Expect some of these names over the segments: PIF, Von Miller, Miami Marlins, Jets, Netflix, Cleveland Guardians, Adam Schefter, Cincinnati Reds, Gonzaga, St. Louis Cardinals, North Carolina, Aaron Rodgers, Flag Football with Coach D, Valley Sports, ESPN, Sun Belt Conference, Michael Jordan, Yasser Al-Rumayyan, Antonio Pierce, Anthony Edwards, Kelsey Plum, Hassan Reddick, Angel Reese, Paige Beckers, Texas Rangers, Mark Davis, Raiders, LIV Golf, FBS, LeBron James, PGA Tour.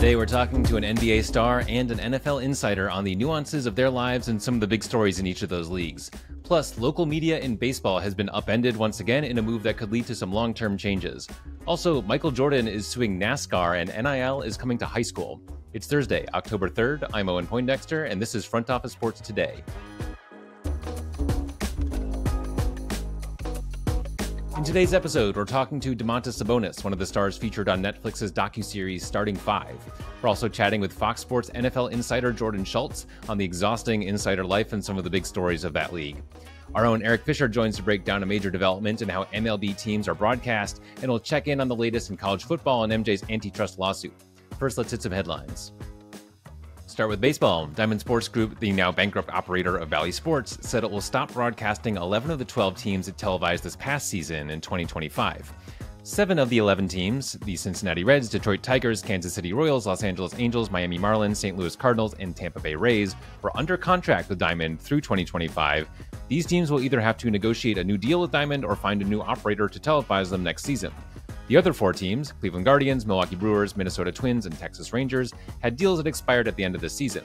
Today we're talking to an NBA star and an NFL insider on the nuances of their lives and some of the big stories in each of those leagues. Plus, local media in baseball has been upended once again in a move that could lead to some long-term changes. Also, Michael Jordan is suing NASCAR and NIL is coming to high school. It's Thursday, October 3rd. I'm Owen Poindexter, and this is Front Office Sports Today. In today's episode, we're talking to Domantas Sabonis, one of the stars featured on Netflix's docuseries Starting Five. We're also chatting with Fox Sports NFL insider Jordan Schultz on the exhausting insider life and some of the big stories of that league. Our own Eric Fisher joins to break down a major development in how MLB teams are broadcast, and we'll check in on the latest in college football and MJ's antitrust lawsuit. First, let's hit some headlines. Start with baseball. Diamond Sports Group, the now bankrupt operator of Valley Sports, said it will stop broadcasting 11 of the 12 teams it televised this past season in 2025. 7 of the 11 teams, the Cincinnati Reds, Detroit Tigers, Kansas City Royals, Los Angeles Angels, Miami Marlins, St. Louis Cardinals, and Tampa Bay Rays, were under contract with Diamond through 2025. These teams will either have to negotiate a new deal with Diamond or find a new operator to televise them next season. The other 4 teams, Cleveland Guardians, Milwaukee Brewers, Minnesota Twins, and Texas Rangers, had deals that expired at the end of the season.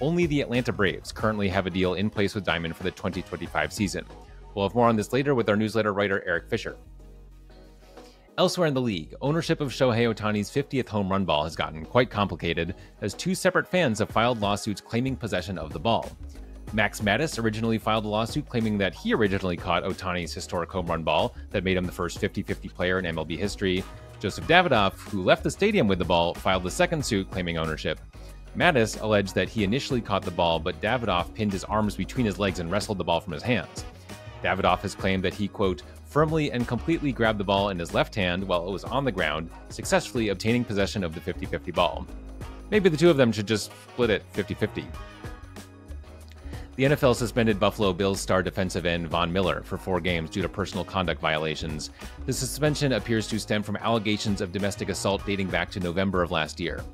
Only the Atlanta Braves currently have a deal in place with Diamond for the 2025 season. We'll have more on this later with our newsletter writer Eric Fisher. Elsewhere in the league, ownership of Shohei Ohtani's 50th home run ball has gotten quite complicated, as 2 separate fans have filed lawsuits claiming possession of the ball. Max Mattis originally filed a lawsuit claiming that he originally caught Ohtani's historic home run ball that made him the first 50-50 player in MLB history. Joseph Davidoff, who left the stadium with the ball, filed the second suit claiming ownership. Mattis alleged that he initially caught the ball, but Davidoff pinned his arms between his legs and wrestled the ball from his hands. Davidoff has claimed that he, quote, firmly and completely grabbed the ball in his left hand while it was on the ground, successfully obtaining possession of the 50-50 ball. Maybe the two of them should just split it 50-50. The NFL suspended Buffalo Bills star defensive end Von Miller for 4 games due to personal conduct violations. The suspension appears to stem from allegations of domestic assault dating back to November of last year.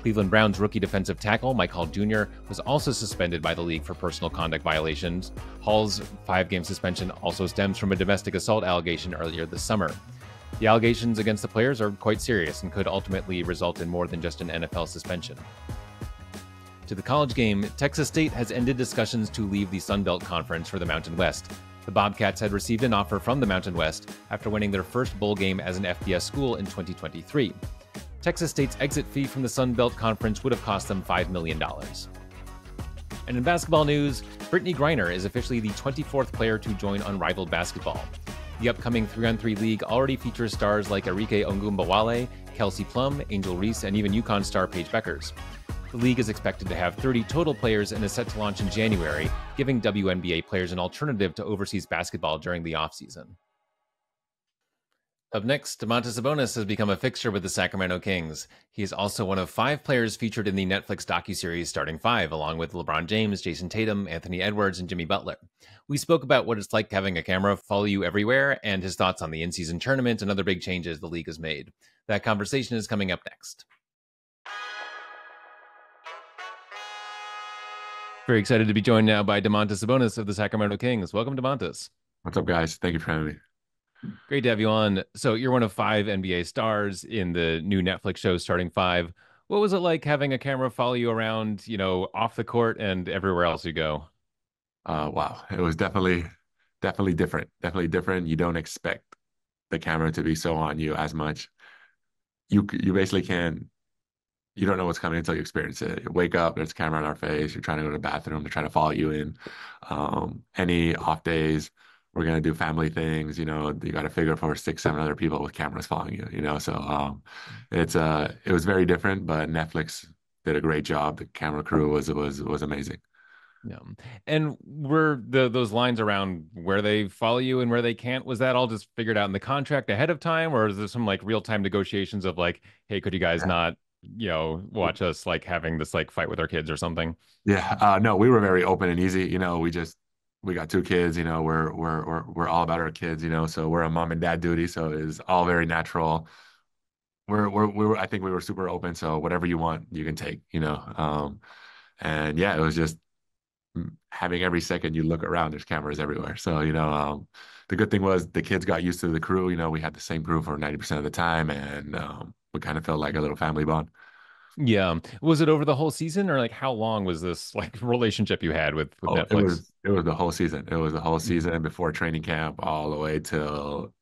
Cleveland Browns rookie defensive tackle Mike Hall Jr. was also suspended by the league for personal conduct violations. Hall's 5-game suspension also stems from a domestic assault allegation earlier this summer. The allegations against the players are quite serious and could ultimately result in more than just an NFL suspension. To the college game, Texas State has ended discussions to leave the Sun Belt Conference for the Mountain West. The Bobcats had received an offer from the Mountain West after winning their first bowl game as an FBS school in 2023. Texas State's exit fee from the Sun Belt Conference would have cost them $5 million. And in basketball news, Brittany Griner is officially the 24th player to join Unrivaled Basketball. The upcoming 3-on-3 league already features stars like Arike Ongunbowale, Kelsey Plum, Angel Reese, and even UConn star Paige Beckers. The league is expected to have 30 total players and is set to launch in January, giving WNBA players an alternative to overseas basketball during the offseason. Up next, Domantas Sabonis has become a fixture with the Sacramento Kings. He is also one of 5 players featured in the Netflix docuseries Starting Five, along with LeBron James, Jason Tatum, Anthony Edwards, and Jimmy Butler. We spoke about what it's like having a camera follow you everywhere and his thoughts on the in-season tournament and other big changes the league has made. That conversation is coming up next. Very excited to be joined now by Domantas Sabonis of the Sacramento Kings. Welcome, Domantas. What's up, guys? Thank you for having me. Great to have you on. So you're one of 5 NBA stars in the new Netflix show Starting Five. What was it like having a camera follow you around, you know, off the court and everywhere else you go? Wow. It was definitely different. Definitely different. You don't expect the camera to be so on you as much. You basically can. You don't know what's coming until you experience it. You wake up, there's a camera in our face. You're trying to go to the bathroom. They're trying to follow you in. Any off days, we're going to do family things. You know, you got to figure for 6, 7 other people with cameras following you, you know? So it was very different, but Netflix did a great job. The camera crew was amazing. Yeah. And were those lines around where they follow you and where they can't, was that all just figured out in the contract ahead of time? Or is there some like real time negotiations of like, hey, could you guys not, you know, watch us like having this like fight with our kids or something? Yeah. No, we were very open and easy. You know, we got 2 kids, you know, we're all about our kids, you know, so we're a mom and dad duty. So it's all very natural. I think we were super open. So whatever you want, you can take, you know? And yeah, it was just having every second you look around, there's cameras everywhere. So, you know, the good thing was the kids got used to the crew. You know, we had the same crew for 90% of the time, and we kind of felt like a little family bond. Yeah. Was it over the whole season, or like how long was this like relationship you had with Netflix? It was the whole season. It was the whole season before training camp all the way till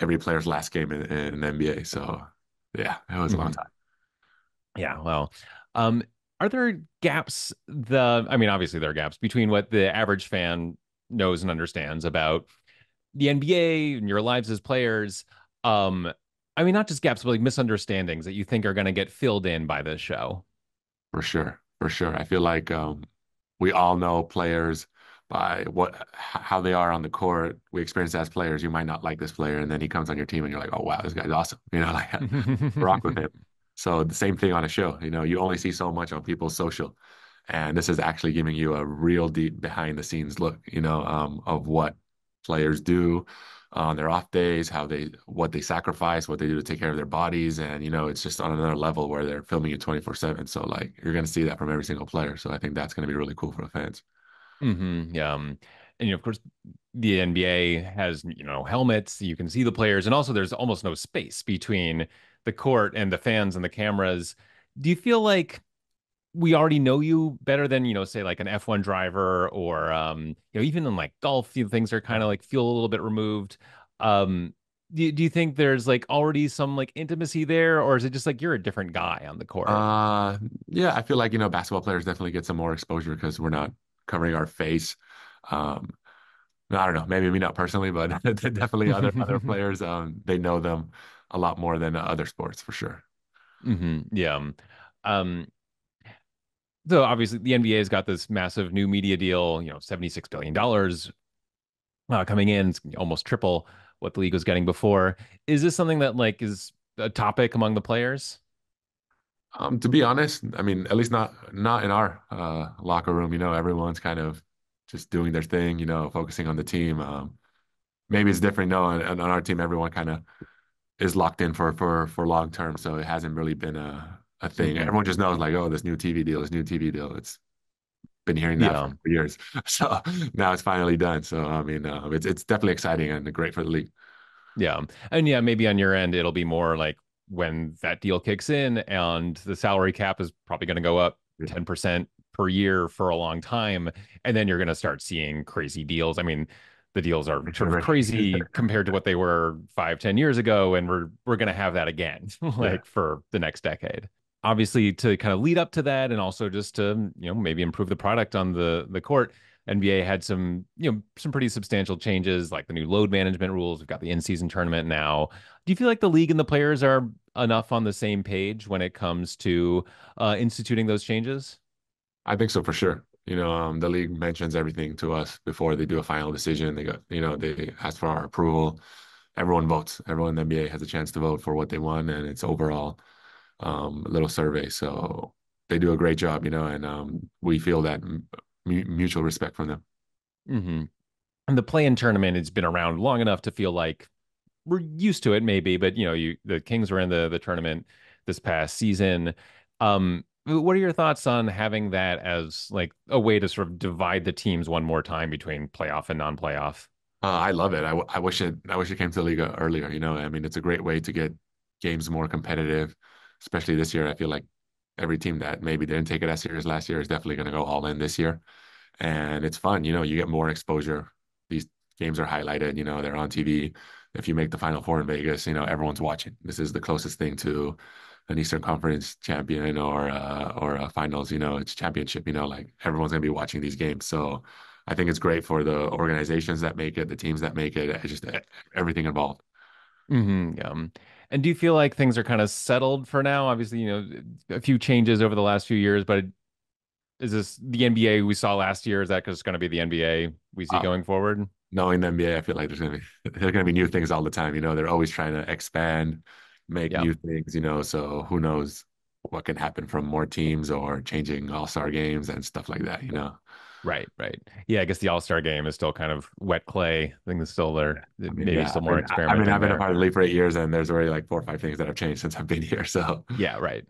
every player's last game in the NBA. So yeah, it was a long time. Yeah. Well, are there gaps? Obviously there are gaps between what the average fan knows and understands about the NBA and your lives as players. Not just gaps, but like misunderstandings that you think are going to get filled in by this show. For sure. I feel like we all know players by how they are on the court. We experience as players. You might not like this player, and then he comes on your team, and you're like, oh wow, this guy's awesome. Rock with him. So the same thing on a show. You only see so much on people's social, and this is actually giving you a real deep behind the scenes look. Of what players do on their off days, what they sacrifice, what they do to take care of their bodies. And, it's just on another level where they're filming you 24/7. So like, you're going to see that from every single player. So I think that's going to be really cool for the fans. Mm-hmm. Yeah. And of course the NBA has, helmets, you can see the players, and also there's almost no space between the court and the fans and the cameras. Do you feel like we already know you better than, say like an F1 driver, or, even in like golf, things are kind of like feel a little bit removed. Do you think there's like already some like intimacy there, or is it just like you're a different guy on the court? Yeah, I feel like, basketball players definitely get some more exposure because we're not covering our face. I don't know, maybe me not personally, but definitely other players, they know them a lot more than other sports for sure. Mm-hmm. Yeah. So obviously the NBA has got this massive new media deal, $76 billion coming in, almost triple what the league was getting before. Is this something that like is a topic among the players? To be honest, at least not in our locker room. Everyone's kind of just doing their thing, focusing on the team. Maybe it's different. No, on our team, everyone kind of is locked in for long term. So it hasn't really been a thing. Everyone just knows like, oh, this new TV deal. It's been hearing that for years. So now it's finally done. So, it's definitely exciting and great for the league. Yeah. And yeah, maybe on your end, it'll be more like when that deal kicks in and the salary cap is probably going to go up 10% per year for a long time. And then you're going to start seeing crazy deals. The deals are sort of crazy compared to what they were 5-10 years ago. And we're going to have that again, for the next decade. Obviously, to kind of lead up to that, and also just to maybe improve the product on the court, NBA had some some pretty substantial changes, like the new load management rules. We've got the in-season tournament now. Do you feel like the league and the players are enough on the same page when it comes to instituting those changes? I think so, for sure. The league mentions everything to us before they do a final decision. They got they ask for our approval. Everyone votes. Everyone in the NBA has a chance to vote for what they want, and it's overall. Little survey. So they do a great job, and we feel that mutual respect from them. Mm-hmm. And the play-in tournament has been around long enough to feel like we're used to it maybe, but the Kings were in the tournament this past season. What are your thoughts on having that as like a way to sort of divide the teams one more time between playoff and non-playoff? I love it. I wish it came to the league earlier. It's a great way to get games more competitive. Especially this year, I feel like every team that maybe didn't take it as serious last year is definitely going to go all in this year. And it's fun. You get more exposure. These games are highlighted. They're on TV. If you make the Final Four in Vegas, everyone's watching. This is the closest thing to an Eastern Conference champion or a finals, it's championship, like everyone's going to be watching these games. So I think it's great for the organizations that make it, the teams that make it, just everything involved. Mm-hmm. Yeah. And do you feel like things are kind of settled for now? Obviously, a few changes over the last few years, but is this the NBA we saw last year? Is that just going to be the NBA we see going forward? Knowing the NBA, I feel like there's going to be new things all the time. They're always trying to expand, make new things, so who knows what can happen from more teams or changing all-star games and stuff like that, Right. Yeah, I guess the All-Star game is still kind of wet clay. I think it's still there. Still more experiment. I've been a part of the league for 8 years, and there's already like 4 or 5 things that have changed since I've been here. So yeah, right.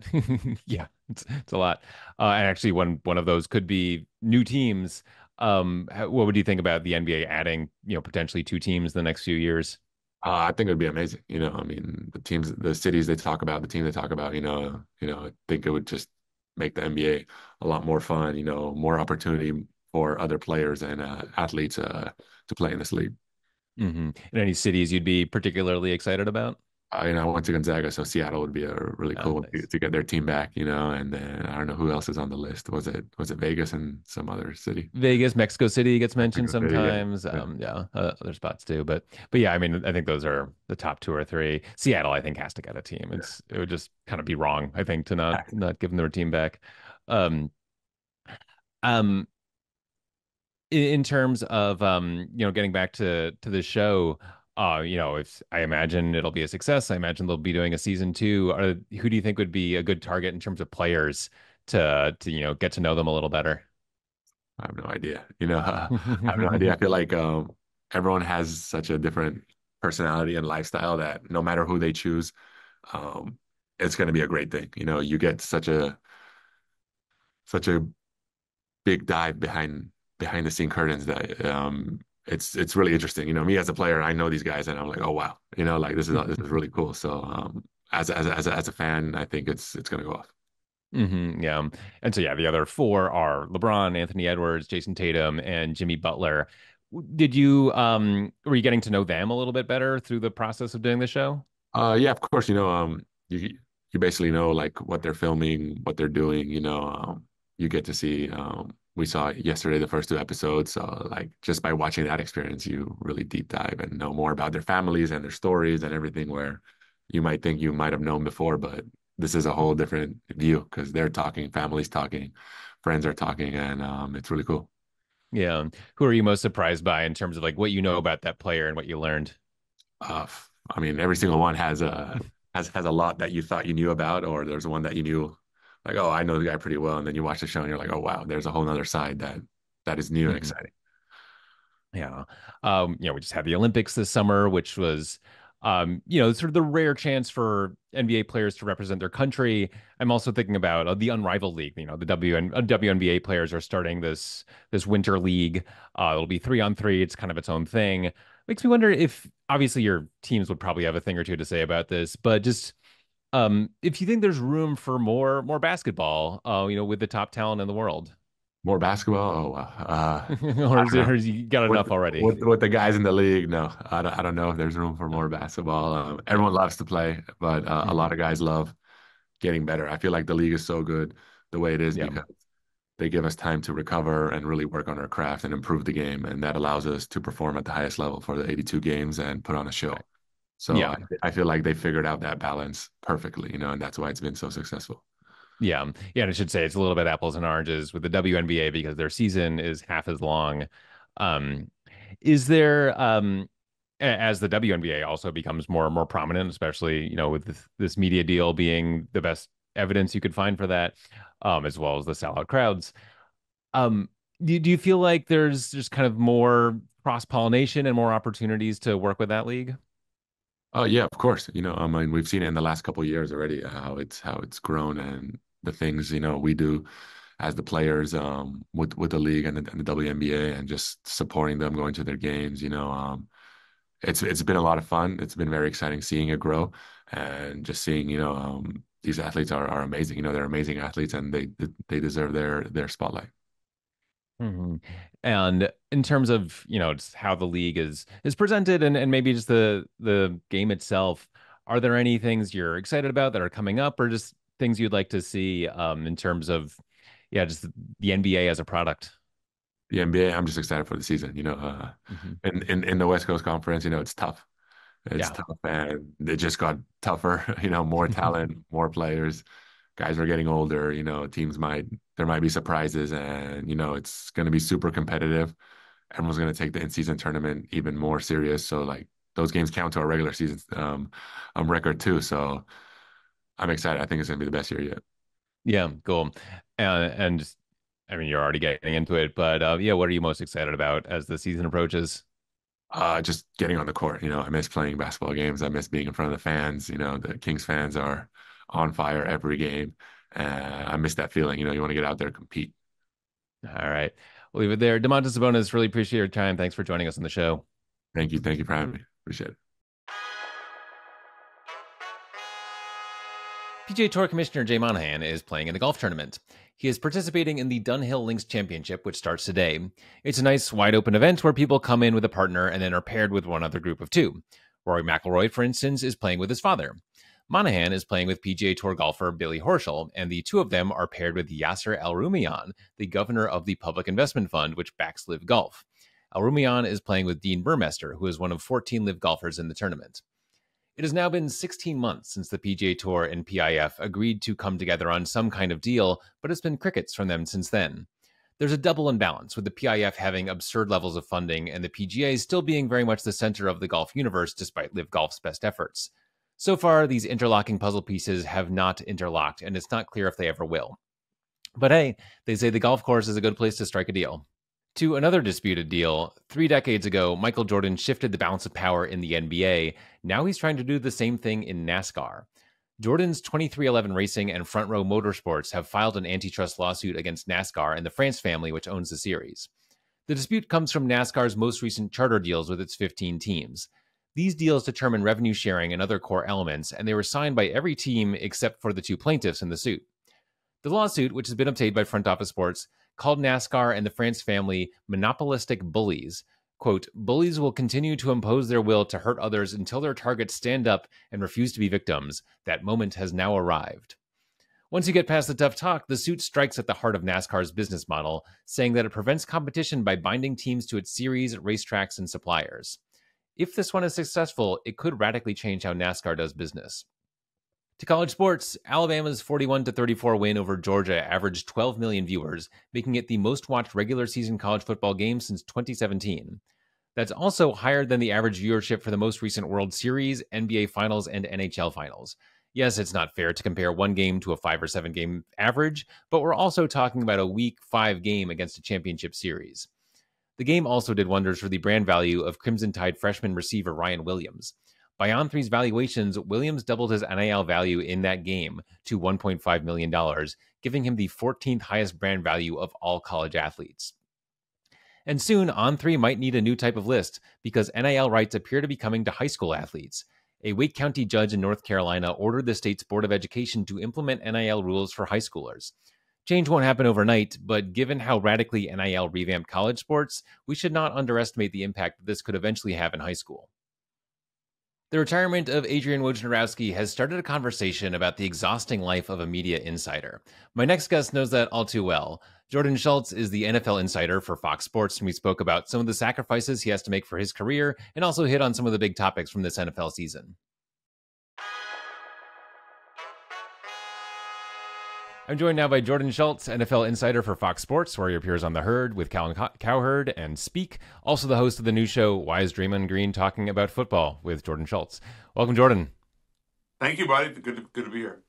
Yeah, it's a lot. And actually, one of those could be new teams. What would you think about the NBA adding, potentially 2 teams in the next few years? I think it would be amazing. You know, I mean, the teams, the cities they talk about, the team they talk about, you know, I think it would just make the NBA a lot more fun, you know, more opportunity for other players and athletes to play in this league. Mm-hmm. And any cities you'd be particularly excited about? I went to Gonzaga, so Seattle would be a really cool nice. To get their team back, you know. And then I don't know who else is on the list. Was it Vegas and some other city? Vegas, Mexico City gets mentioned sometimes. City, yeah. Other spots too. But yeah, I mean, I think those are the top two or three. Seattle, I think, has to get a team. It would just kind of be wrong, I think, to not give them their team back. In terms of you know, getting back to the show. You know, if I imagine it'll be a success, I imagine they'll be doing a season two. Who do you think would be a good target in terms of players to you know, get to know them a little better? I have no idea. You know, I have no idea. I feel like everyone has such a different personality and lifestyle that no matter who they choose, it's going to be a great thing. You know, you get such a big dive behind the scene curtains that. It's really interesting. You know, me as a player, I know these guys and I'm like, oh, wow, you know, like this is really cool. So as a fan, I think it's going to go off. Mm-hmm, yeah. And so, yeah, the other four are LeBron, Anthony Edwards, Jason Tatum, and Jimmy Butler. Did you were you getting to know them a little bit better through the process of doing the show? Yeah, of course. You know, you basically know like what they're filming, what they're doing, you know, you get to see we saw yesterday the first two episodes, so like just by watching that experience you really deep dive and know more about their families and their stories and everything, where you might think you might have known before, but this is a whole different view because they're talking, families talking, friends are talking, and it's really cool. Yeah. Who are you most surprised by in terms of like what you know about that player and what you learned? I mean, every single one has a lot that you thought you knew about, or there's one that you knew like, oh, I know the guy pretty well. And then you watch the show and you're like, oh, wow, there's a whole nother side that is new and exciting. Yeah. You know, we just had the Olympics this summer, which was, you know, sort of the rare chance for NBA players to represent their country. I'm also thinking about the Unrivaled League. You know, the WNBA players are starting this winter league. It'll be 3-on-3. It's kind of its own thing. Makes me wonder if, obviously, your teams would probably have a thing or two to say about this, but just... if you think there's room for more basketball, you know, with the top talent in the world. More basketball? Oh, wow. Or you got enough already? With the guys in the league, no. I don't know if there's room for more basketball. Everyone loves to play, but a lot of guys love getting better. I feel like the league is so good the way it is because they give us time to recover and really work on our craft and improve the game, and that allows us to perform at the highest level for the 82 games and put on a show. Right. So yeah. I feel like they figured out that balance perfectly, you know, and that's why it's been so successful. Yeah. Yeah. And I should say it's a little bit apples and oranges with the WNBA because their season is half as long. Is there, as the WNBA also becomes more and more prominent, especially, you know, with this media deal being the best evidence you could find for that, as well as the sellout crowds. Do you feel like there's just kind of more cross-pollination and more opportunities to work with that league? Oh, yeah, of course. You know, I mean, we've seen it in the last couple of years already, how it's grown and the things, you know, we do as the players with the league and the WNBA and just supporting them, going to their games, you know, it's been a lot of fun. It's been very exciting seeing it grow and just seeing, you know, these athletes are amazing. You know, they're amazing athletes and they deserve their spotlight. Mm-hmm. And in terms of, you know, just how the league is presented and maybe just the game itself, are there any things you're excited about that are coming up or just things you'd like to see in terms of, yeah, just the NBA as a product? The NBA, I'm just excited for the season, you know, in the West Coast Conference, you know, it's tough. It's tough and it just got tougher, you know, more talent, more players. Guys are getting older, you know, teams there might be surprises and, you know, it's going to be super competitive. Everyone's going to take the in-season tournament even more serious. So like those games count to our regular season record too. So I'm excited. I think it's going to be the best year yet. Yeah, cool. And just, I mean, you're already getting into it, but yeah, what are you most excited about as the season approaches? Just getting on the court. You know, I miss playing basketball games. I miss being in front of the fans. You know, the Kings fans are on fire every game. I miss that feeling. You know, you want to get out there and compete. All right. We'll leave it there. Domantas Sabonis, really appreciate your time. Thanks for joining us on the show. Thank you. Thank you for having me. Appreciate it. PGA Tour Commissioner Jay Monahan is playing in a golf tournament. He is participating in the Dunhill Links Championship, which starts today. It's a nice, wide-open event where people come in with a partner and then are paired with one other group of two. Rory McIlroy, for instance, is playing with his father. Monahan is playing with PGA Tour golfer Billy Horschel, and the two of them are paired with Yasser Al-Rumayyan, the governor of the Public Investment Fund, which backs LIV Golf. Al-Rumayyan is playing with Dean Burmester, who is one of 14 LIV golfers in the tournament. It has now been 16 months since the PGA Tour and PIF agreed to come together on some kind of deal, but it's been crickets from them since then. There's a double imbalance, with the PIF having absurd levels of funding and the PGA still being very much the center of the golf universe despite LIV Golf's best efforts. So far, these interlocking puzzle pieces have not interlocked, and it's not clear if they ever will. But hey, they say the golf course is a good place to strike a deal. To another disputed deal, 3 decades ago, Michael Jordan shifted the balance of power in the NBA. Now he's trying to do the same thing in NASCAR. Jordan's 2311 Racing and Front Row Motorsports have filed an antitrust lawsuit against NASCAR and the France family, which owns the series. The dispute comes from NASCAR's most recent charter deals with its 15 teams. These deals determine revenue sharing and other core elements, and they were signed by every team except for the two plaintiffs in the suit. The lawsuit, which has been obtained by Front Office Sports, called NASCAR and the France family monopolistic bullies. Quote, "Bullies will continue to impose their will to hurt others until their targets stand up and refuse to be victims. That moment has now arrived." Once you get past the tough talk, the suit strikes at the heart of NASCAR's business model, saying that it prevents competition by binding teams to its series, racetracks, and suppliers. If this one is successful, it could radically change how NASCAR does business. To college sports, Alabama's 41-34 win over Georgia averaged 12 million viewers, making it the most-watched regular-season college football game since 2017. That's also higher than the average viewership for the most recent World Series, NBA Finals, and NHL Finals. Yes, it's not fair to compare one game to a 5- or 7-game average, but we're also talking about a Week 5 game against a championship series. The game also did wonders for the brand value of Crimson Tide freshman receiver Ryan Williams. By On3's valuations, Williams doubled his NIL value in that game to $1.5 million, giving him the 14th highest brand value of all college athletes. And soon, On3 might need a new type of list, because NIL rights appear to be coming to high school athletes. A Wake County judge in North Carolina ordered the state's Board of Education to implement NIL rules for high schoolers. Change won't happen overnight, but given how radically NIL revamped college sports, we should not underestimate the impact that this could eventually have in high school. The retirement of Adrian Wojnarowski has started a conversation about the exhausting life of a media insider. My next guest knows that all too well. Jordan Schultz is the NFL insider for Fox Sports, and we spoke about some of the sacrifices he has to make for his career and also hit on some of the big topics from this NFL season. I'm joined now by Jordan Schultz, NFL insider for Fox Sports, where he appears on The Herd with Colin Cowherd and Speak. Also the host of the new show, Why is Draymond Green Talking About Football, with Jordan Schultz. Welcome, Jordan. Thank you, buddy. Good to be here.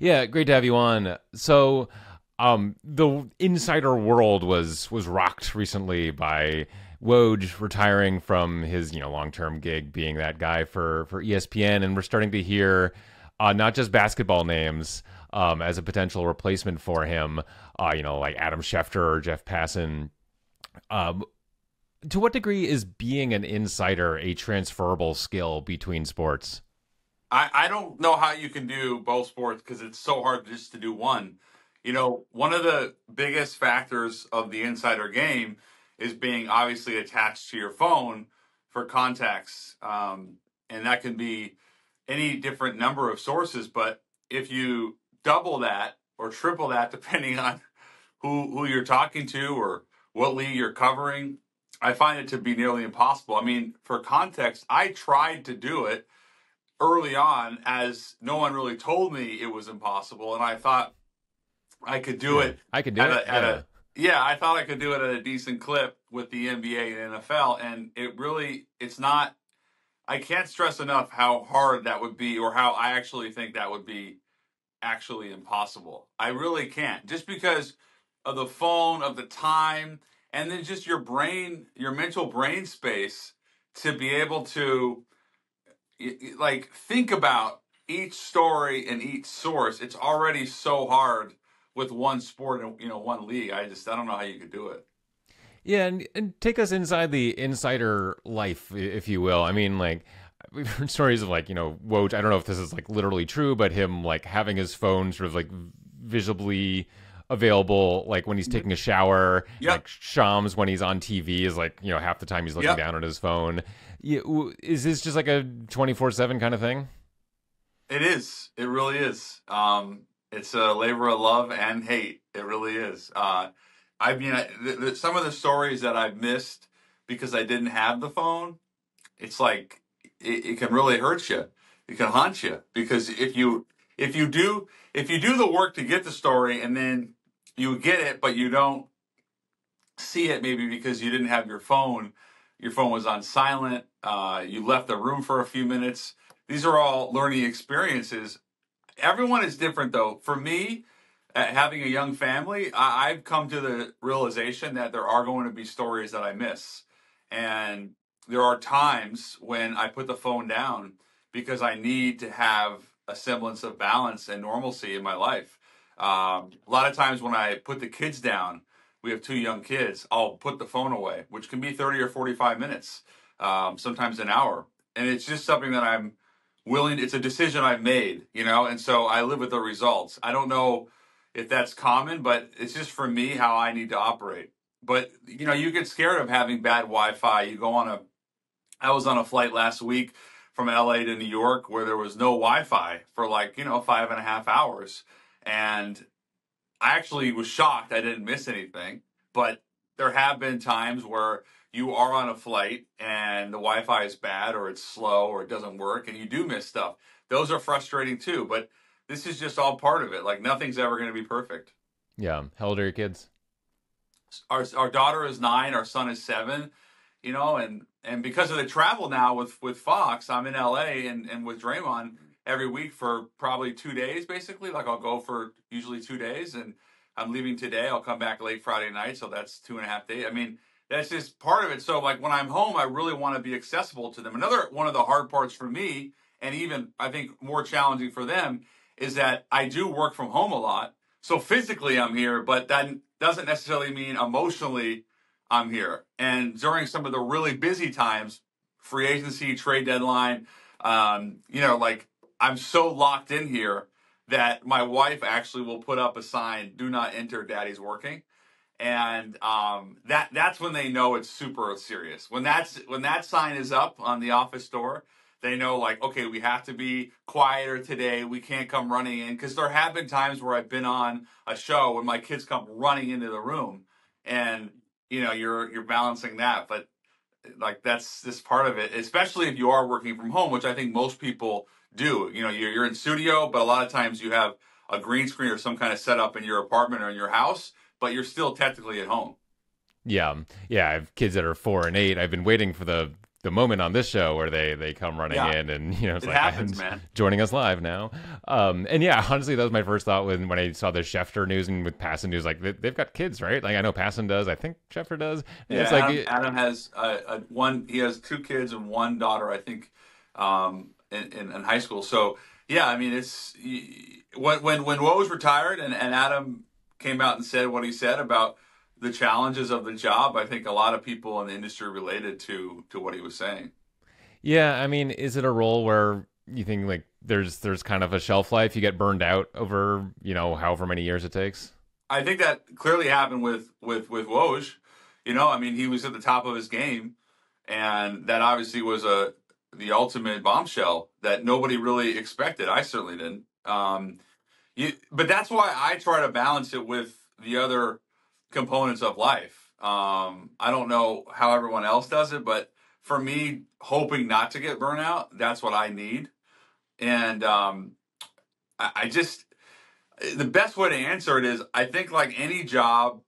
Yeah, great to have you on. So the insider world was rocked recently by Woj retiring from his long-term gig being that guy for ESPN. And we're starting to hear not just basketball names as a potential replacement for him, like Adam Schefter or Jeff Passan. To what degree is being an insider a transferable skill between sports? I don't know how you can do both sports, because it's so hard just to do one. One of the biggest factors of the insider game is being obviously attached to your phone for contacts. And that can be any different number of sources, but if you double that or triple that, depending on who you're talking to or what league you're covering, I find it to be nearly impossible. I mean, for context, I tried to do it early on, as no one really told me it was impossible, and I thought I could do it. I could do it. I thought I could do it at a decent clip with the NBA and NFL, and it's not. I can't stress enough how hard that would be, or how I actually think that would be actually impossible. I really can't, just because of the phone, of the time, and then just your brain, your mental brain space to be able to think about each story and each source. It's already so hard with one sport and one league. I don't know how you could do it. Yeah, and take us inside the insider life, if you will. I mean, like, we've heard stories of like, you know, Woj, I don't know if this is like literally true, but him like having his phone sort of like visibly available, like when he's taking a shower, like Shams when he's on TV is like, you know, half the time he's looking down at his phone. Is this just like a 24/7 kind of thing? It is. It really is. It's a labor of love and hate. It really is. I mean, some of the stories that I've missed because I didn't have the phone, it's like it can really hurt you. It can haunt you, because if you do the work to get the story and then you get it, but you don't see it maybe because you didn't have your phone was on silent, you left the room for a few minutes. These are all learning experiences. Everyone is different, though. For me, having a young family, I've come to the realization that there are going to be stories that I miss. And there are times when I put the phone down because I need to have a semblance of balance and normalcy in my life. A lot of times when I put the kids down, we have two young kids, I'll put the phone away, which can be 30 or 45 minutes, sometimes an hour. And it's just something that I'm willing, it's a decision I've made, you know, and so I live with the results. I don't know if that's common, but it's just for me how I need to operate. But, you know, you get scared of having bad Wi-Fi. You go on I was on a flight last week from LA to New York where there was no Wi-Fi for like, you know, 5.5 hours. And I actually was shocked I didn't miss anything. But there have been times where you are on a flight and the Wi-Fi is bad or it's slow or it doesn't work and you do miss stuff. Those are frustrating too, but this is just all part of it. Like nothing's ever going to be perfect. Yeah. How old are your kids? Our daughter is 9. Our son is 7, you know, and because of the travel now with Fox, I'm in LA and with Draymond every week for probably 2 days, basically. Like I'll go for usually 2 days and I'm leaving today. I'll come back late Friday night. So that's 2.5 days. I mean, that's just part of it. So like when I'm home, I really want to be accessible to them. Another one of the hard parts for me, and even I think more challenging for them, is that I do work from home a lot. So physically I'm here, but that doesn't necessarily mean emotionally I'm here. And during some of the really busy times, free agency, trade deadline, you know, like I'm so locked in here that my wife actually will put up a sign, "Do not enter, daddy's working." And that's when they know it's super serious. When that sign is up on the office door, they know like, okay, we have to be quieter today. We can't come running in. Because there have been times where I've been on a show and my kids come running into the room. And, you know, you're balancing that. But, like, that's this part of it, especially if you are working from home, which I think most people do. You know, you're in studio, but a lot of times you have a green screen or some kind of setup in your apartment or in your house, but you're still technically at home. Yeah. Yeah, I have kids that are 4 and 8. I've been waiting for the moment on this show where they come running in, and you know it's it like happens, man. Joining us live now, and yeah, honestly, that was my first thought when I saw the Schefter news and with Passan news. Like they've got kids, right? Like I know Passan does, I think Schefter does. Yeah, it's like Adam has he has 2 kids and 1 daughter, I think, in high school. So yeah, I mean, it's when Woj retired and Adam came out and said what he said about the challenges of the job, I think a lot of people in the industry related to what he was saying. Yeah, I mean, is it a role where you think like there's kind of a shelf life, you get burned out over, you know, however many years it takes? I think that clearly happened with Woj. You know, I mean, he was at the top of his game, and that obviously was the ultimate bombshell that nobody really expected. I certainly didn't. But that's why I try to balance it with the other components of life. I don't know how everyone else does it, but for me, hoping not to get burnout, that's what I need. And I just, the best way to answer it is, I think like any job,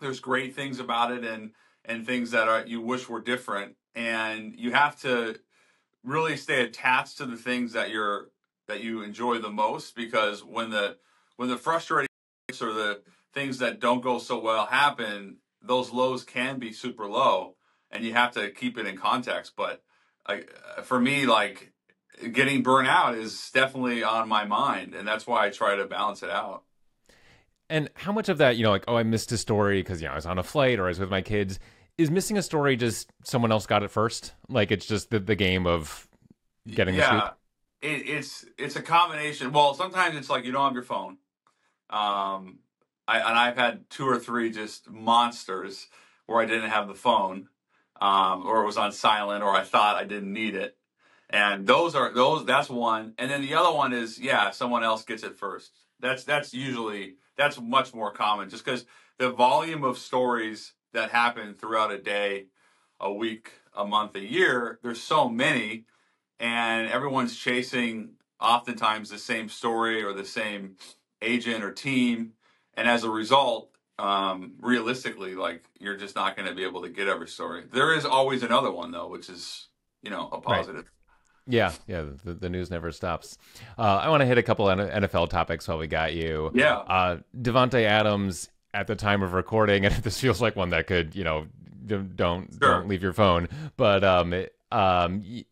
there's great things about it and things that are you wish were different, and you have to really stay attached to the things that you enjoy the most, because when the frustrating or the things that don't go so well happen, those lows can be super low, and you have to keep it in context. But for me, like getting burnt out is definitely on my mind, and that's why I try to balance it out. And how much of that, you know, like, oh, I missed a story because, you know, I was on a flight or I was with my kids, is missing a story just someone else got it first? Like it's just the game of, getting this week? It's a combination. Well, sometimes it's like you don't have your phone. I've had two or three just monsters where I didn't have the phone, or it was on silent, or I thought I didn't need it. And that's one. And then the other one is, someone else gets it first. That's much more common, just because the volume of stories that happen throughout a day, a week, a month, a year, there's so many, and everyone's chasing oftentimes the same story or the same agent or team. And as a result, realistically, you're just not going to be able to get every story. There is always another one, though, which is, a positive. Right. Yeah, the news never stops. I want to hit a couple of NFL topics while we got you. Yeah. Devontae Adams, at the time of recording, and this feels like one that could, don't leave your phone, but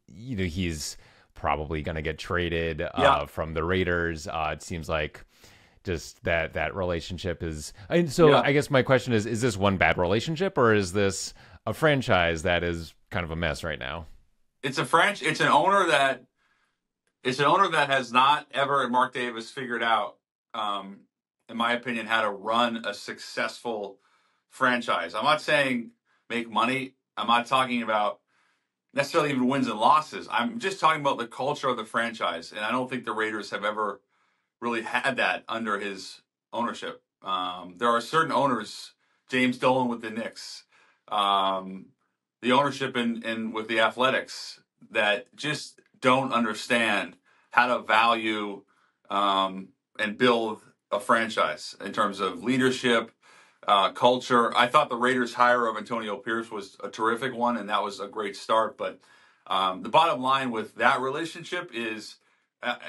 he's probably going to get traded from the Raiders. It seems like just that relationship is. And so I guess my question is this one bad relationship, or is this a franchise that is kind of a mess right now? It's an owner that has not ever, Mark Davis, figured out, in my opinion, how to run a successful franchise. I'm not saying make money. I'm not talking about necessarily even wins and losses. I'm just talking about the culture of the franchise. And I don't think the Raiders have ever really had that under his ownership. There are certain owners, James Dolan with the Knicks, the ownership in with the Athletics, that just don't understand how to value and build a franchise in terms of leadership, culture. I thought the Raiders' hire of Antonio Pierce was a terrific one, and that was a great start. But the bottom line with that relationship is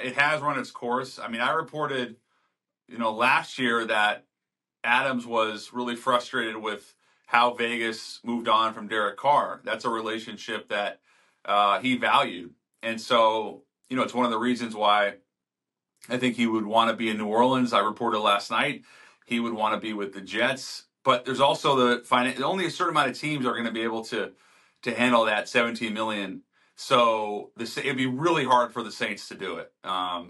it has run its course. I mean, I reported, last year that Adams was really frustrated with how Vegas moved on from Derek Carr. That's a relationship that he valued. And so, it's one of the reasons why I think he would want to be in New Orleans. I reported last night he would want to be with the Jets. But there's also only a certain amount of teams are going to be able to handle that $17 million. So it'd be really hard for the Saints to do it.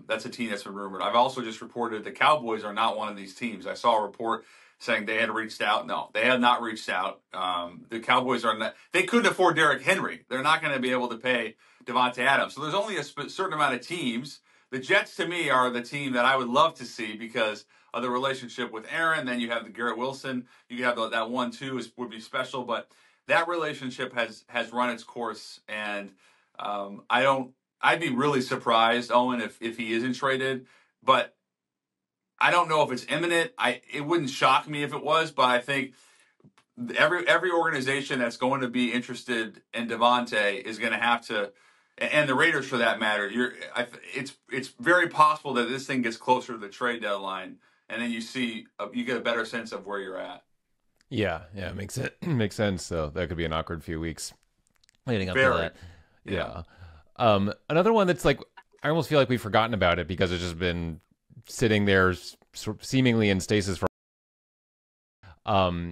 That's a team that's been rumored. I've also just reported the Cowboys are not one of these teams. I saw a report saying they had reached out. No, they had not reached out. The Cowboys are not. They couldn't afford Derrick Henry. They're not going to be able to pay Devontae Adams. So there's only a certain amount of teams. The Jets, to me, are the team that I would love to see because of the relationship with Aaron. Then you have the Garrett Wilson. You have that 1-2 would be special. But that relationship has run its course. And I'd be really surprised, Owen, if he isn't traded. But I don't know if it's imminent. It wouldn't shock me if it was, but I think every organization that's going to be interested in Devontae is going to have to, and the Raiders for that matter. It's very possible that this thing gets closer to the trade deadline, and then you get a better sense of where you're at. Yeah, it makes sense. So that could be an awkward few weeks leading up to that. Yeah. Another one that's I almost feel like we've forgotten about it because it's just been sitting there seemingly in stasis for and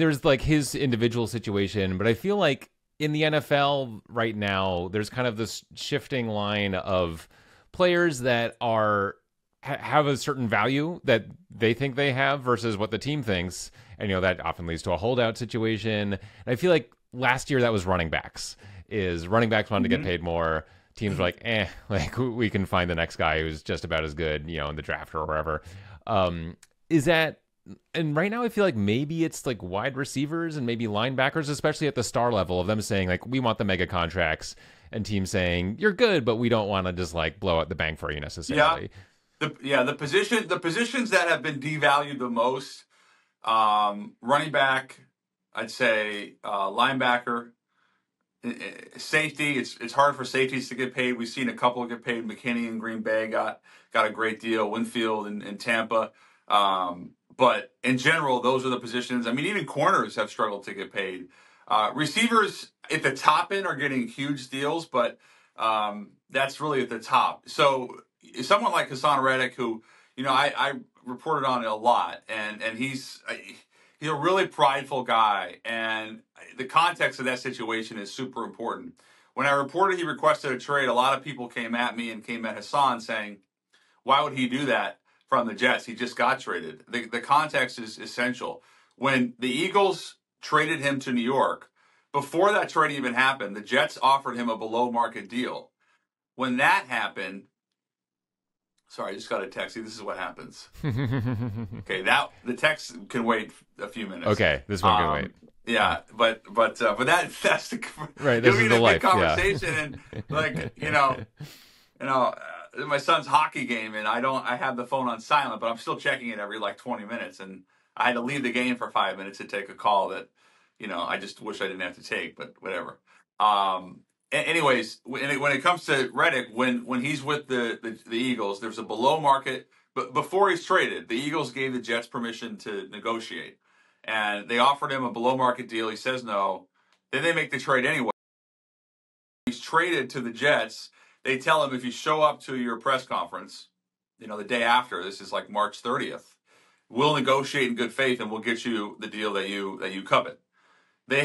there's his individual situation, but I feel like in the NFL right now there's kind of this shifting line of players that are have a certain value that they think they have versus what the team thinks, and that often leads to a holdout situation. And I feel like last year that was running backs wanted to get paid more. Teams were we can find the next guy who's just about as good, in the draft or wherever. And right now I feel like maybe it's wide receivers and maybe linebackers, especially at the star level, of them saying we want the mega contracts, and teams saying you're good, but we don't want to just blow out the bank for you necessarily. Yeah, the positions that have been devalued the most, running back, I'd say, linebacker. Safety, it's hard for safeties to get paid. We've seen a couple get paid. McKinney in Green Bay got a great deal. Winfield in Tampa. But in general, those are the positions. I mean, even corners have struggled to get paid. Receivers at the top end are getting huge deals, but that's really at the top. So someone like Hassan Reddick, who, I reported on it a lot, and he's a really prideful guy, and the context of that situation is super important. When I reported he requested a trade, a lot of people came at me and came at Hassan saying, why would he do that from the Jets? He just got traded. The context is essential. When the Eagles traded him to New York, before that trade even happened, the Jets offered him a below-market deal. When that happened, sorry, I just got a text. See, this is what happens. Okay, the text can wait a few minutes. Okay, this one can wait. Yeah, but that's the right. This is the life conversation, yeah. And like my son's hockey game, and I have the phone on silent, but I'm still checking it every like 20 minutes, and I had to leave the game for 5 minutes to take a call that I just wish I didn't have to take, but whatever. Anyways, when it comes to Reddick, when he's with the Eagles, there's a below market, but before he's traded, the Eagles gave the Jets permission to negotiate. And they offered him a below-market deal. He says no. Then they make the trade anyway. He's traded to the Jets. They tell him if you show up to your press conference, the day after, this is like March 30th, we'll negotiate in good faith and we'll get you the deal that you covet. They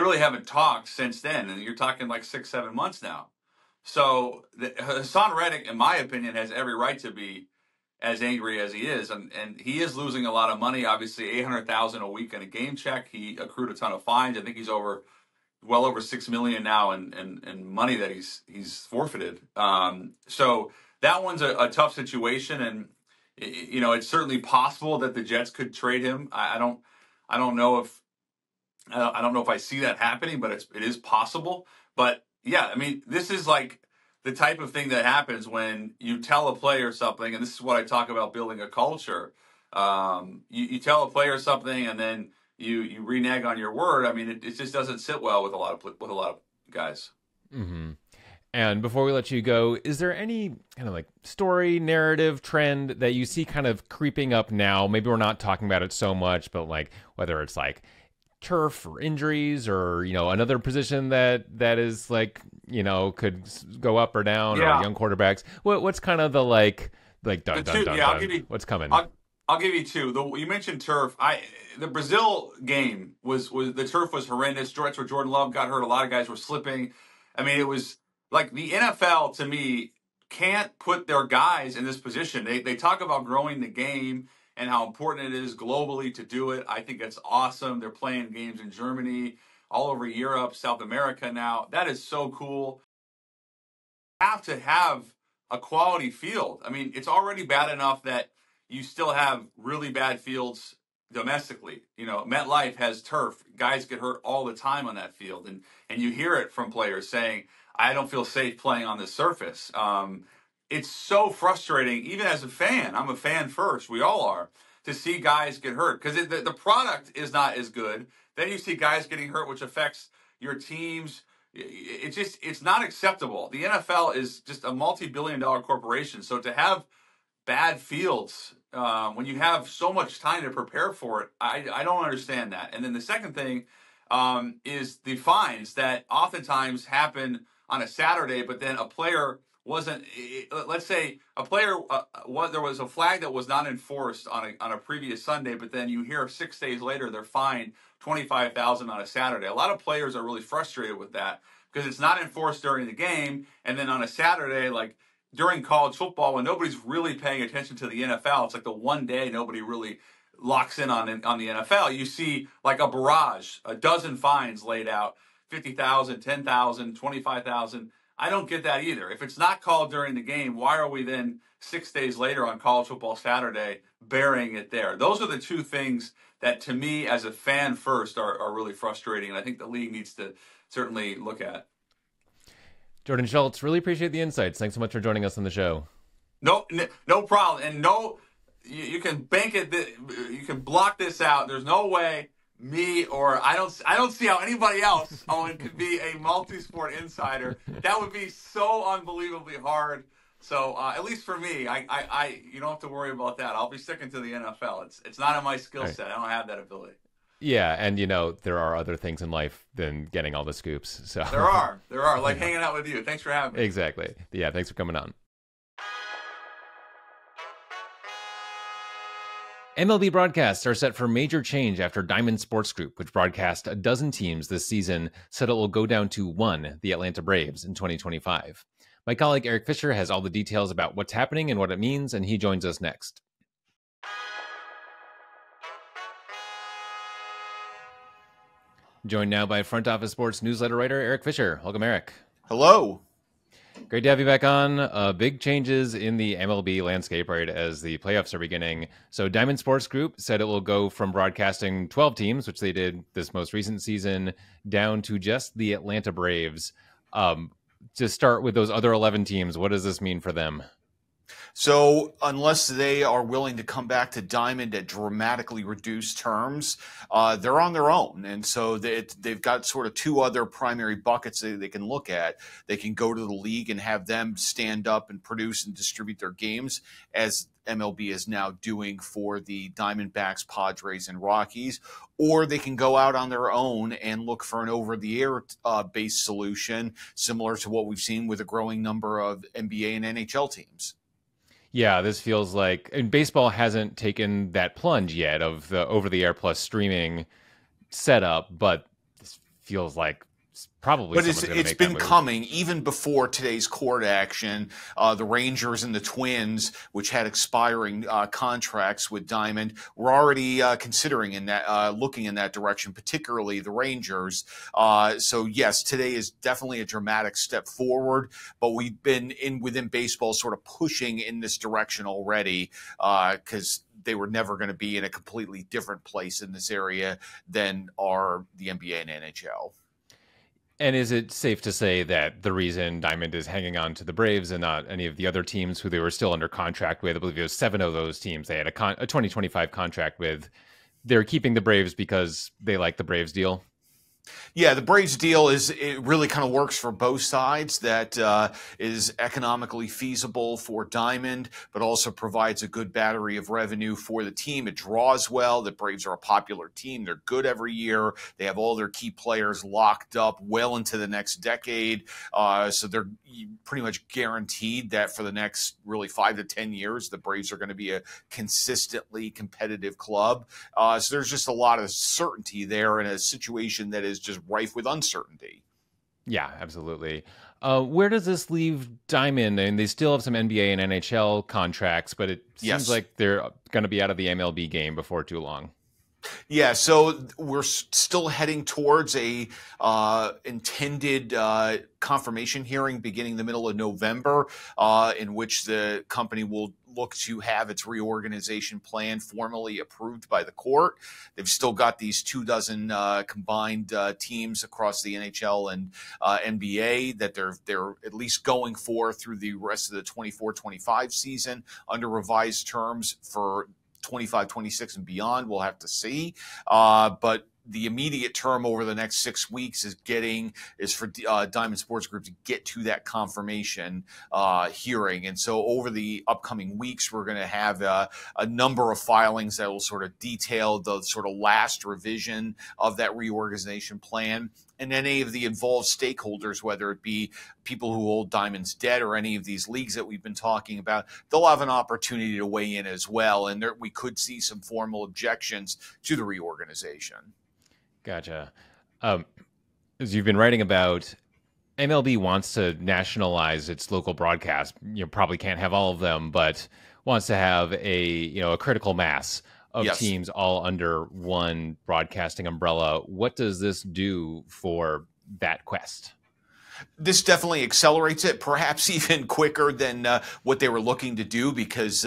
really haven't talked since then, and you're talking like 6-7 months now. So Hassan Reddick, in my opinion, has every right to be as angry as he is, and he is losing a lot of money, obviously $800,000 a week in a game check. He accrued a ton of fines. I think he's well over $6 million now in money that he's forfeited. So that one's a tough situation, and it's certainly possible that the Jets could trade him. I don't know if I see that happening, but it is possible. But yeah, I mean, this is like the type of thing that happens when you tell a player something, and this is what I talk about building a culture. You tell a player something, and then you renege on your word. I mean, it just doesn't sit well with a lot of guys. Mm-hmm. And before we let you go, is there any kind of like story, narrative, trend that you see kind of creeping up now? Maybe we're not talking about it so much, but like whether it's like turf or injuries or another position that is like could go up or down, yeah, or young quarterbacks, what's kind of the like dun, dun, dun, yeah, dun. What's coming? I'll give you two. You mentioned turf. The Brazil game was the turf was horrendous. That's where Jordan Love got hurt. A lot of guys were slipping. I mean, it was like the NFL to me can't put their guys in this position. They talk about growing the game and how important it is globally to do it. I think it's awesome. They're playing games in Germany, all over Europe, South America now. That is so cool. You have to have a quality field. I mean, it's already bad enough that you still have really bad fields domestically. MetLife has turf. Guys get hurt all the time on that field. And you hear it from players saying, I don't feel safe playing on this surface. It's so frustrating, even as a fan. I'm a fan first. We all are, to see guys get hurt because the product is not as good. Then you see guys getting hurt, which affects your teams. It's not acceptable. The NFL is just a multi-billion-dollar corporation. So to have bad fields when you have so much time to prepare for it, I don't understand that. And then the second thing is the fines that oftentimes happen on a Saturday, but then a player let's say a player, there was a flag that was not enforced on a previous Sunday, but then you hear 6 days later they're fined $25,000 on a Saturday. A lot of players are really frustrated with that because it's not enforced during the game, and then on a Saturday, like during college football, when nobody's really paying attention to the NFL, it's like the one day nobody really locks in on the NFL. You see like a barrage, a dozen fines laid out, $50,000, $10,000, $25,000. I don't get that either. If it's not called during the game, why are we then 6 days later on College Football Saturday burying it there? Those are the two things that, to me, as a fan first, are really frustrating, and I think the league needs to certainly look at. Jordan Schultz, really appreciate the insights. Thanks so much for joining us on the show. No problem. And you can bank it. You can block this out. There's no way me or I don't see how anybody else, Owen, could be a multi-sport insider. That would be so unbelievably hard. So at least for me, I you don't have to worry about that. I'll be sticking to the NFL. It's not in my skill set. I don't have that ability. Yeah, and there are other things in life than getting all the scoops. So there are like hanging out with you. Thanks for having me. Exactly. Yeah, thanks for coming on. MLB broadcasts are set for major change after Diamond Sports Group, which broadcast a dozen teams this season, said it will go down to one, the Atlanta Braves, in 2025. My colleague Eric Fisher has all the details about what's happening and what it means, and he joins us next. Joined now by Front Office Sports newsletter writer Eric Fisher. Welcome, Eric. Hello. Great to have you back on. Big changes in the MLB landscape right as the playoffs are beginning. So Diamond Sports Group said it will go from broadcasting 12 teams, which they did this most recent season, down to just the Atlanta Braves. To start with those other 11 teams, what does this mean for them? So unless they are willing to come back to Diamond at dramatically reduced terms, they're on their own. And so they've got sort of two other primary buckets that they can look at. They can go to the league and have them stand up and produce and distribute their games, as MLB is now doing for the Diamondbacks, Padres, and Rockies, or they can go out on their own and look for an over-the-air based solution, similar to what we've seen with a growing number of NBA and NHL teams. Yeah, this feels like, and baseball hasn't taken that plunge yet of the over-the-air plus streaming setup, but this feels like probably, but it's been coming even before today's court action. The Rangers and the Twins, which had expiring contracts with Diamond, were already considering in that, looking in that direction, particularly the Rangers. So yes, today is definitely a dramatic step forward, but we've been within baseball sort of pushing in this direction already, because they were never going to be in a completely different place in this area than are the NBA and NHL. And is it safe to say that the reason Diamond is hanging on to the Braves and not any of the other teams who they were still under contract with, I believe it was 7 of those teams they had a 2025 contract with, they're keeping the Braves because they like the Braves deal? Yeah, the Braves deal is, it really kind of works for both sides. That is economically feasible for Diamond, but also provides a good battery of revenue for the team. It draws well. The Braves are a popular team. They're good every year. They have all their key players locked up well into the next decade. So they're pretty much guaranteed that for the next really 5 to 10 years, the Braves are going to be a consistently competitive club. So there's just a lot of certainty there in a situation that is just rife with uncertainty. Yeah, absolutely. Where does this leave Diamond? And they still have some NBA and NHL contracts, but it seems like they're going to be out of the MLB game before too long. Yeah, so we're still heading towards a intended confirmation hearing beginning the middle of November, in which the company will look to have its reorganization plan formally approved by the court. They've still got these 24 combined teams across the NHL and NBA that they're at least going for through the rest of the 24-25 season under revised terms. For 25-26 and beyond, we'll have to see. But the immediate term over the next 6 weeks is for Diamond Sports Group to get to that confirmation hearing. And so over the upcoming weeks, we're going to have a number of filings that will sort of detail the sort of last revision of that reorganization plan. And any of the involved stakeholders, whether it be people who hold Diamond's debt or any of these leagues that we've been talking about, they'll have an opportunity to weigh in as well. And we could see some formal objections to the reorganization. Gotcha. As you've been writing about, MLB wants to nationalize its local broadcast. You probably can't have all of them, but wants to have a critical mass of teams all under one broadcasting umbrella. What does this do for that quest? This definitely accelerates it, perhaps even quicker than what they were looking to do, because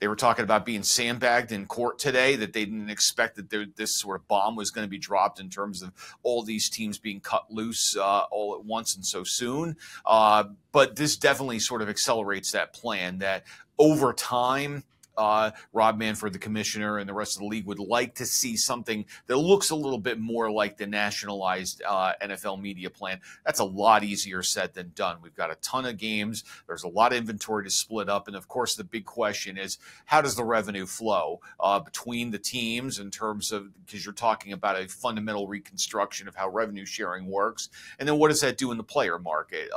they were talking about being sandbagged in court today, that they didn't expect that this sort of bomb was going to be dropped in terms of all these teams being cut loose all at once and so soon. But this definitely sort of accelerates that plan, that over time, Rob Manfred, the commissioner, and the rest of the league would like to see something that looks a little bit more like the nationalized NFL media plan. That's a lot easier said than done. We've got a ton of games. There's a lot of inventory to split up. And, of course, the big question is, how does the revenue flow between the teams, in terms of, because you're talking about a fundamental reconstruction of how revenue sharing works. And then what does that do in the player market?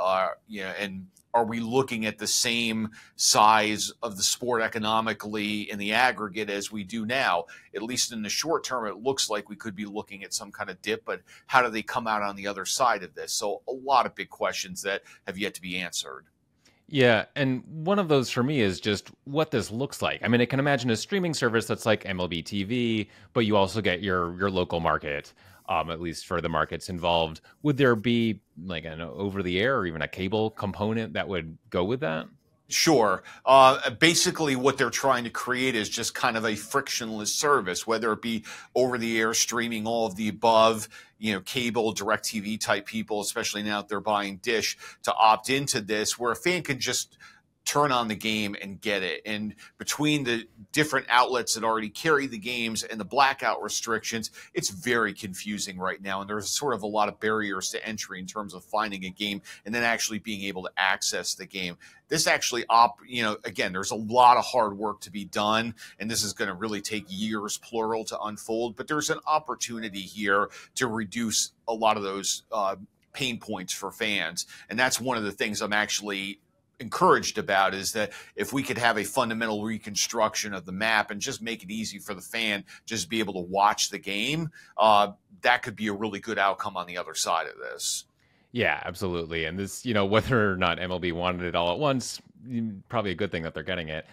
And are we looking at the same size of the sport economically in the aggregate as we do now? At least in the short term, it looks like we could be looking at some kind of dip, but how do they come out on the other side of this? So a lot of big questions that have yet to be answered. Yeah, and one of those for me is just what this looks like. I mean, I can imagine a streaming service that's like MLB TV, but you also get your local market, at least for the markets involved. Would there be like an over-the-air or even a cable component that would go with that? Sure. Basically, what they're trying to create is just kind of a frictionless service, whether it be over-the-air, streaming, all of the above, you know, cable, DirecTV type people, especially now that they're buying Dish, to opt into this, where a fan can just turn on the game and get it. And between the different outlets that already carry the games and the blackout restrictions, it's very confusing right now. And there's sort of a lot of barriers to entry in terms of finding a game and then actually being able to access the game. This actually, you know, again, there's a lot of hard work to be done, and this is going to really take years, plural, to unfold. But there's an opportunity here to reduce a lot of those pain points for fans. And that's one of the things I'm actually encouraged about, is that if we could have a fundamental reconstruction of the map and just make it easy for the fan just be able to watch the game, that could be a really good outcome on the other side of this. Yeah, absolutely. And this, you know, whether or not MLB wanted it all at once, probably a good thing that they're getting it.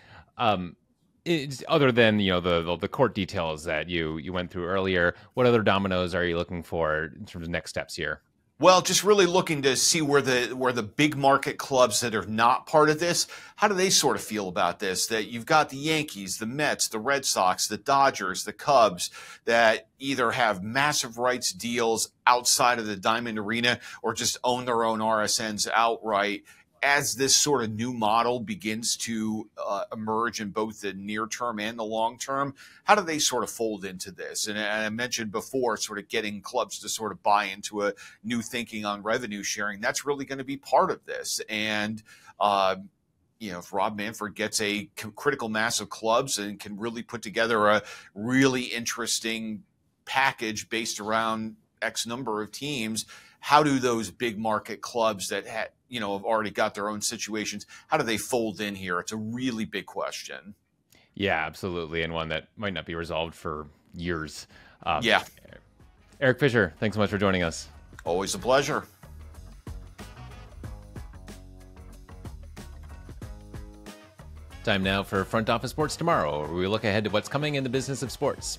It's, other than, you know, the court details that you went through earlier, what other dominoes are you looking for in terms of next steps here? Well, just really looking to see where the big market clubs that are not part of this, how do they sort of feel about this? That you've got the Yankees, the Mets, the Red Sox, the Dodgers, the Cubs, that either have massive rights deals outside of the Diamond Arena or just own their own RSNs outright. As this sort of new model begins to emerge in both the near term and the long term, how do they sort of fold into this? And I mentioned before, sort of getting clubs to sort of buy into a new thinking on revenue sharing. That's really going to be part of this. And, you know, if Rob Manfred gets a critical mass of clubs and can really put together a really interesting package based around X number of teams, how do those big market clubs that you know, have already got their own situations, how do they fold in here? It's a really big question. Yeah, absolutely. And one that might not be resolved for years. Yeah. Eric Fisher, thanks so much for joining us. Always a pleasure. Time now for Front Office Sports Tomorrow, where we look ahead to what's coming in the business of sports.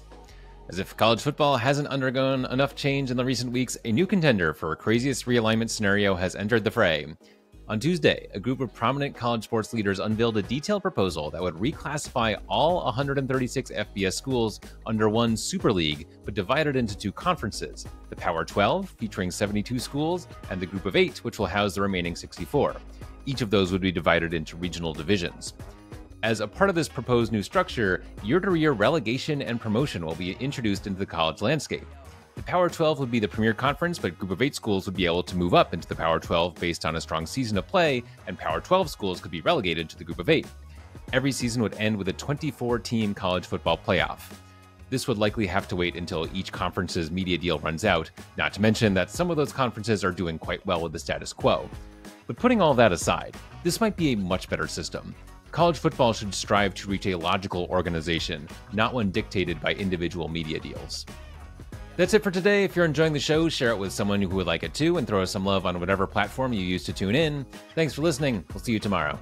As if college football hasn't undergone enough change in the recent weeks, a new contender for craziest realignment scenario has entered the fray. On Tuesday, a group of prominent college sports leaders unveiled a detailed proposal that would reclassify all 136 FBS schools under one Super League, but divided into two conferences, the Power 12, featuring 72 schools, and the Group of 8, which will house the remaining 64. Each of those would be divided into regional divisions. As a part of this proposed new structure, year-to-year relegation and promotion will be introduced into the college landscape. The Power 12 would be the premier conference, but Group of 8 schools would be able to move up into the Power 12 based on a strong season of play, and Power 12 schools could be relegated to the Group of 8. Every season would end with a 24-team college football playoff. This would likely have to wait until each conference's media deal runs out, not to mention that some of those conferences are doing quite well with the status quo. But putting all that aside, this might be a much better system. College football should strive to reach a logical organization, not one dictated by individual media deals. That's it for today. If you're enjoying the show, share it with someone who would like it too, and throw us some love on whatever platform you use to tune in. Thanks for listening. We'll see you tomorrow.